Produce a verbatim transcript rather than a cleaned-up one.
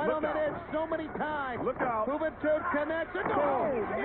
Why don't it end so many times? Look out. Juventud connects. Goal!